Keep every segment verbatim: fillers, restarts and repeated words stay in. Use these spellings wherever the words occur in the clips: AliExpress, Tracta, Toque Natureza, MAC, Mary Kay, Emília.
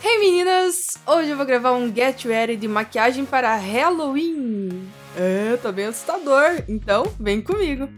Hey meninas, hoje eu vou gravar um Get Ready de maquiagem para Halloween. É, tá bem assustador, então vem comigo.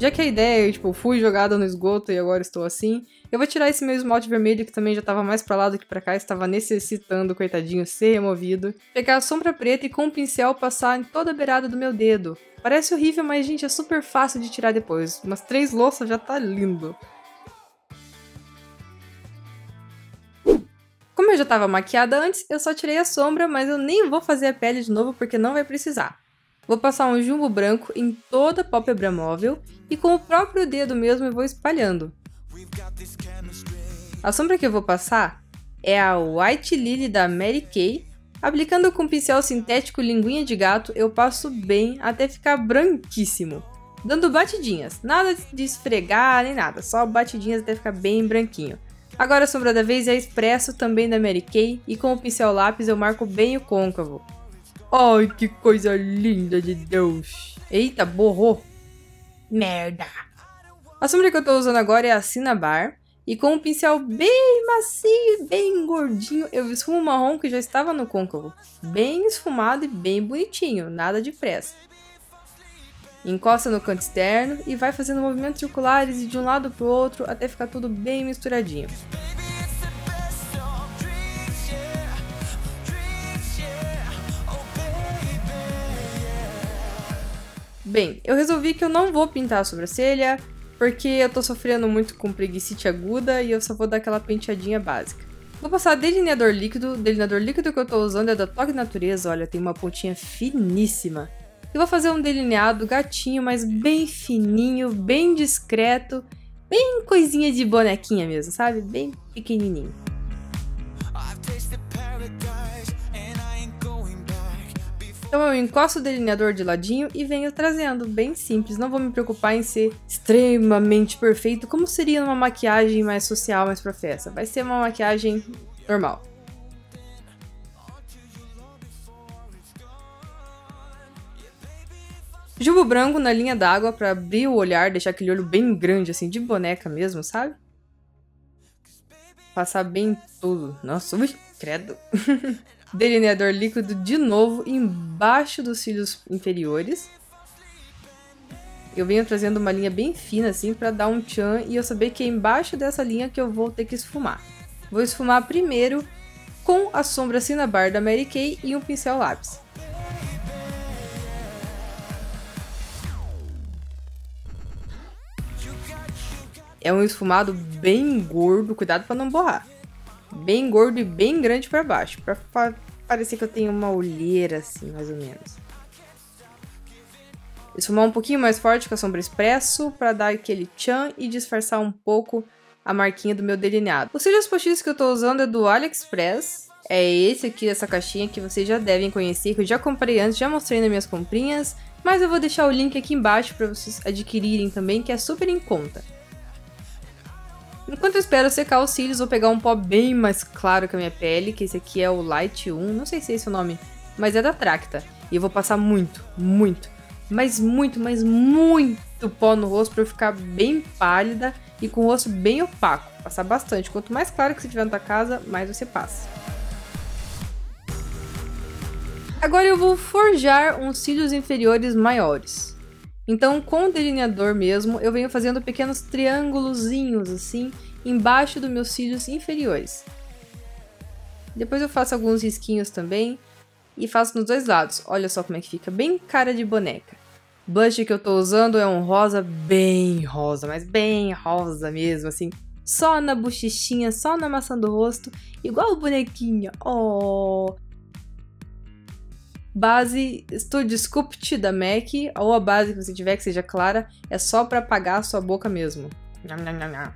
Já que a ideia, tipo, fui jogada no esgoto e agora estou assim, eu vou tirar esse meu esmalte vermelho que também já estava mais pra lá do que pra cá, estava necessitando, coitadinho, ser removido. Pegar a sombra preta e com o pincel passar em toda a beirada do meu dedo. Parece horrível, mas gente, é super fácil de tirar depois. Umas três louças já tá lindo. Como eu já estava maquiada antes, eu só tirei a sombra, mas eu nem vou fazer a pele de novo porque não vai precisar. Vou passar um jumbo branco em toda a pálpebra móvel e com o próprio dedo mesmo eu vou espalhando. A sombra que eu vou passar é a White Lily da Mary Kay. Aplicando com pincel sintético linguinha de gato, eu passo bem até ficar branquíssimo. Dando batidinhas, nada de esfregar nem nada, só batidinhas até ficar bem branquinho. Agora a sombra da vez é expresso também da Mary Kay e com o pincel lápis eu marco bem o côncavo. Ai, que coisa linda de Deus. Eita, borrou. Merda. A sombra que eu tô usando agora é a Cinnabar. E com um pincel bem macio e bem gordinho, eu esfumo o marrom que já estava no côncavo. Bem esfumado e bem bonitinho, nada de pressa. Encosta no canto externo e vai fazendo movimentos circulares e de um lado pro outro até ficar tudo bem misturadinho. Bem, eu resolvi que eu não vou pintar a sobrancelha, porque eu tô sofrendo muito com preguicite aguda e eu só vou dar aquela penteadinha básica. Vou passar delineador líquido, o delineador líquido que eu tô usando é da Toque Natureza, olha, tem uma pontinha finíssima. E vou fazer um delineado gatinho, mas bem fininho, bem discreto, bem coisinha de bonequinha mesmo, sabe? Bem pequenininho. Então eu encosto o delineador de ladinho e venho trazendo, bem simples, não vou me preocupar em ser extremamente perfeito, como seria numa maquiagem mais social, mais pra festa, vai ser uma maquiagem normal. Jumbo branco na linha d'água pra abrir o olhar, deixar aquele olho bem grande, assim, de boneca mesmo, sabe? Passar bem tudo, nossa, ui, credo! Delineador líquido de novo embaixo dos cílios inferiores. Eu venho trazendo uma linha bem fina assim para dar um tchan e eu saber que é embaixo dessa linha que eu vou ter que esfumar. Vou esfumar primeiro com a sombra Cinnabar da Mary Kay e um pincel lápis. É um esfumado bem gordo, cuidado para não borrar. Bem gordo e bem grande para baixo, para parecer que eu tenho uma olheira assim, mais ou menos. Esfumar um pouquinho mais forte com a sombra expresso para dar aquele tchan e disfarçar um pouco a marquinha do meu delineado. Os cílios postiços que eu tô usando é do AliExpress, é esse aqui, essa caixinha que vocês já devem conhecer, que eu já comprei antes, já mostrei nas minhas comprinhas, mas eu vou deixar o link aqui embaixo para vocês adquirirem também, que é super em conta. Enquanto eu espero secar os cílios, vou pegar um pó bem mais claro que a minha pele, que esse aqui é o Light um, não sei se é esse o nome, mas é da Tracta. E eu vou passar muito, muito, mas muito, mas muito pó no rosto pra eu ficar bem pálida e com o rosto bem opaco. Passar bastante, quanto mais claro que você tiver na tua casa, mais você passa. Agora eu vou forjar uns cílios inferiores maiores. Então, com o delineador mesmo, eu venho fazendo pequenos triângulozinhos, assim, embaixo dos meus cílios inferiores. Depois eu faço alguns risquinhos também, e faço nos dois lados. Olha só como é que fica, bem cara de boneca. O blush que eu tô usando é um rosa bem rosa, mas bem rosa mesmo, assim. Só na bochechinha, só na maçã do rosto, igual bonequinha, oh! Base Studio Sculpt da MAC, ou a base que você tiver que seja clara, é só pra apagar a sua boca mesmo. Nham, nham, nham, nham.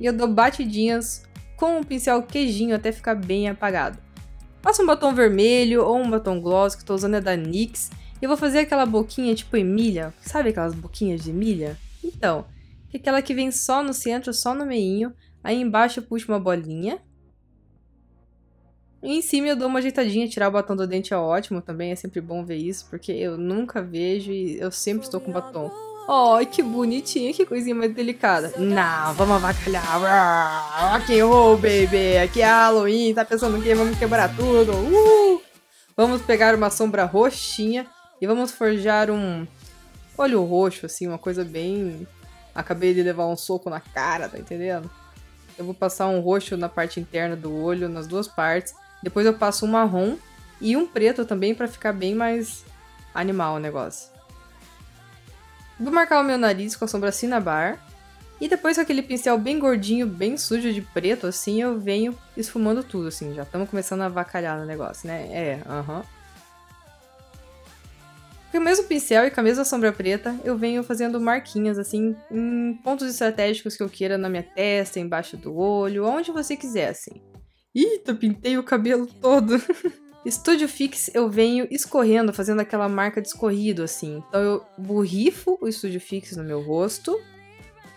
e eu dou batidinhas com um pincel queijinho até ficar bem apagado. Passo um batom vermelho ou um batom gloss, que eu tô usando é da nix, e eu vou fazer aquela boquinha tipo Emília, sabe aquelas boquinhas de Emília? Então, é aquela que vem só no centro, só no meinho, aí embaixo eu puxo uma bolinha, e em cima eu dou uma ajeitadinha. Tirar o batom do dente é ótimo também, é sempre bom ver isso, porque eu nunca vejo e eu sempre estou com batom. Ai, oh, que bonitinha, que coisinha mais delicada. Não, vamos avacalhar. Rock and roll, baby. Aqui é Halloween, tá pensando que vamos quebrar tudo. Uh! Vamos pegar uma sombra roxinha e vamos forjar um olho roxo, assim, uma coisa bem... Acabei de levar um soco na cara, tá entendendo? Eu vou passar um roxo na parte interna do olho, nas duas partes. Depois eu passo um marrom e um preto também pra ficar bem mais animal o negócio. Vou marcar o meu nariz com a sombra Cinnabar. E depois com aquele pincel bem gordinho, bem sujo de preto, assim, eu venho esfumando tudo, assim. Já estamos começando a avacalhar no negócio, né? É, aham. Uhum. Com o mesmo pincel e com a mesma sombra preta, eu venho fazendo marquinhas, assim, em pontos estratégicos que eu queira na minha testa, embaixo do olho, onde você quiser, assim. Eita, pintei o cabelo todo! Studio Fix eu venho escorrendo, fazendo aquela marca de escorrido, assim. Então eu borrifo o Studio Fix no meu rosto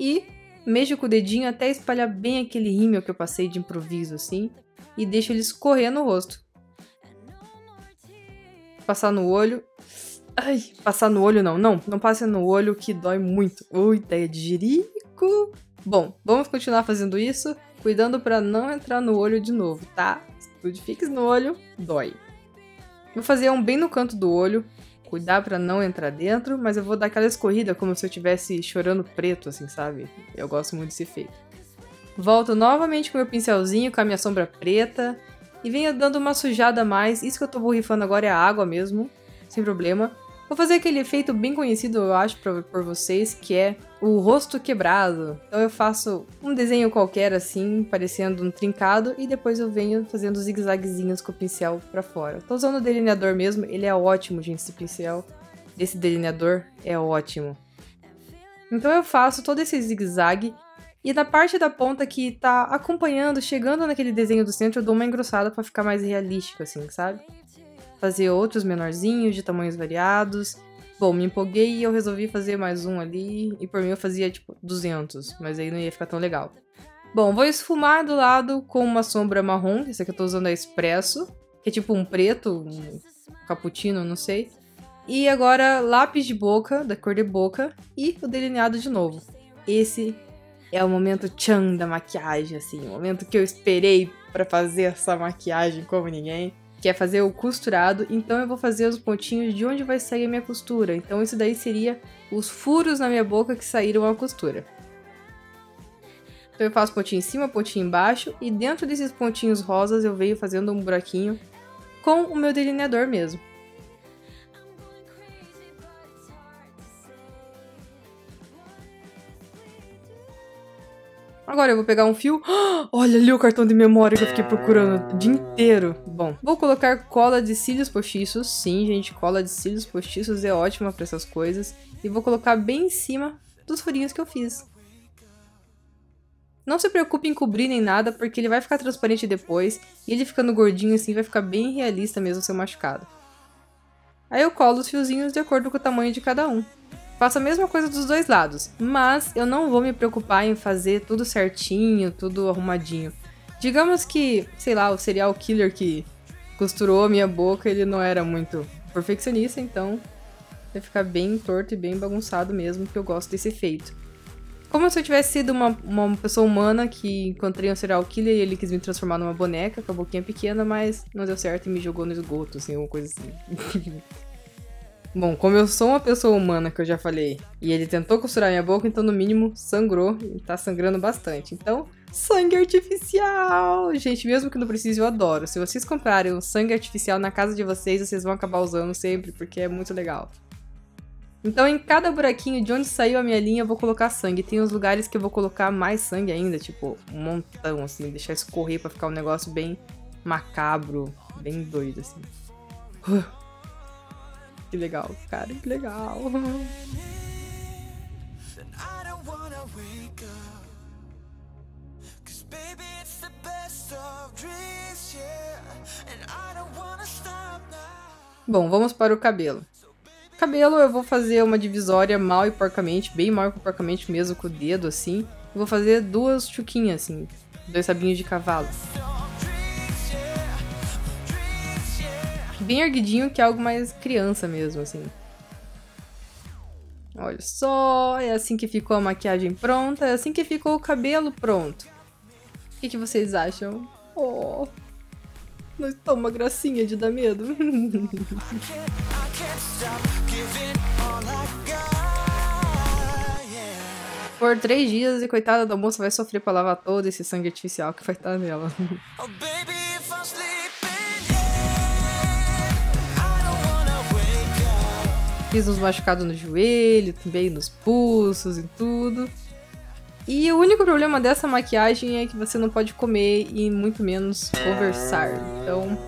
e mexo com o dedinho até espalhar bem aquele rímel que eu passei de improviso, assim. E deixo ele escorrer no rosto. Passar no olho... Ai, passar no olho não, não. Não passe no olho que dói muito. Ui, ideia de jirico! Bom, vamos continuar fazendo isso, cuidando pra não entrar no olho de novo, tá? Studio Fix no olho, dói. Vou fazer um bem no canto do olho, cuidar pra não entrar dentro, mas eu vou dar aquela escorrida como se eu estivesse chorando preto, assim, sabe? Eu gosto muito desse efeito. Volto novamente com meu pincelzinho, com a minha sombra preta, e venho dando uma sujada a mais. Isso que eu tô borrifando agora é a água mesmo, sem problema. Vou fazer aquele efeito bem conhecido, eu acho, pra, por vocês, que é o rosto quebrado. Então eu faço um desenho qualquer, assim, parecendo um trincado, e depois eu venho fazendo zigue-zaguezinhos com o pincel pra fora. Tô usando o delineador mesmo, ele é ótimo, gente, esse pincel. Esse delineador é ótimo. Então eu faço todo esse zigue-zague, e na parte da ponta que tá acompanhando, chegando naquele desenho do centro, eu dou uma engrossada pra ficar mais realístico, assim, sabe? Fazer outros menorzinhos, de tamanhos variados. Bom, me empolguei e eu resolvi fazer mais um ali, e por mim eu fazia tipo duzentos, mas aí não ia ficar tão legal. Bom, vou esfumar do lado com uma sombra marrom, essa que eu tô usando é Expresso, que é tipo um preto, um cappuccino, não sei. E agora lápis de boca, da cor de boca, e o delineado de novo. Esse é o momento tchan da maquiagem, assim, o momento que eu esperei pra fazer essa maquiagem como ninguém. Que é fazer o costurado, então eu vou fazer os pontinhos de onde vai sair a minha costura. Então isso daí seria os furos na minha boca que saíram a costura. Então eu faço pontinho em cima, pontinho embaixo, e dentro desses pontinhos rosas eu venho fazendo um buraquinho com o meu delineador mesmo. Agora eu vou pegar um fio... Oh, olha ali o cartão de memória que eu fiquei procurando o dia inteiro. Bom, vou colocar cola de cílios postiços. Sim, gente, cola de cílios postiços é ótima pra essas coisas. E vou colocar bem em cima dos furinhos que eu fiz. Não se preocupe em cobrir nem nada, porque ele vai ficar transparente depois. E ele ficando gordinho assim vai ficar bem realista mesmo seu machucado. Aí eu colo os fiozinhos de acordo com o tamanho de cada um. Faço a mesma coisa dos dois lados, mas eu não vou me preocupar em fazer tudo certinho, tudo arrumadinho. Digamos que, sei lá, o serial killer que costurou a minha boca, ele não era muito perfeccionista, então vai ficar bem torto e bem bagunçado mesmo, que eu gosto desse efeito. Como se eu tivesse sido uma, uma pessoa humana que encontrei um serial killer e ele quis me transformar numa boneca com a boquinha pequena, mas não deu certo e me jogou no esgoto, assim, alguma coisa assim. Bom, como eu sou uma pessoa humana, que eu já falei, e ele tentou costurar minha boca, então no mínimo sangrou, e tá sangrando bastante. Então, sangue artificial! Gente, mesmo que não precise, eu adoro. Se vocês comprarem o sangue artificial na casa de vocês, vocês vão acabar usando sempre, porque é muito legal. Então, em cada buraquinho de onde saiu a minha linha, eu vou colocar sangue. Tem uns lugares que eu vou colocar mais sangue ainda, tipo, um montão, assim, deixar escorrer pra ficar um negócio bem macabro, bem doido, assim. Uh. Que legal, cara, que legal. Bom, vamos para o cabelo. Cabelo eu vou fazer uma divisória mal e porcamente, bem mal e porcamente mesmo, com o dedo assim. Eu vou fazer duas chuquinhas assim, dois rabinhos de cavalo. Bem erguidinho, que é algo mais criança mesmo, assim. Olha só, é assim que ficou a maquiagem pronta, é assim que ficou o cabelo pronto. O que, que vocês acham? Oh, não estou uma gracinha de dar medo. Por três dias e coitada da moça vai sofrer pra lavar todo esse sangue artificial que vai estar nela. Fiz uns machucados no joelho, também nos pulsos e tudo. E o único problema dessa maquiagem é que você não pode comer e muito menos conversar. Então...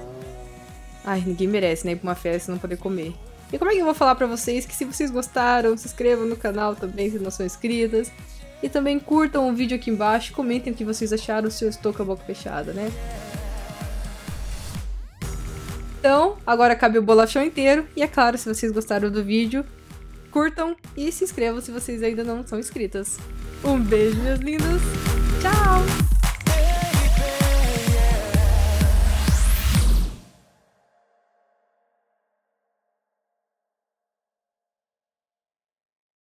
ai, ninguém merece, né? Ir pra uma festa e não poder comer. E como é que eu vou falar pra vocês que se vocês gostaram, se inscrevam no canal também se não são inscritas. E também curtam o vídeo aqui embaixo, comentem o que vocês acharam se eu estou com a boca fechada, né? Então, agora cabe o bolachão inteiro. E é claro, se vocês gostaram do vídeo, curtam e se inscrevam se vocês ainda não são inscritas. Um beijo, minhas lindas!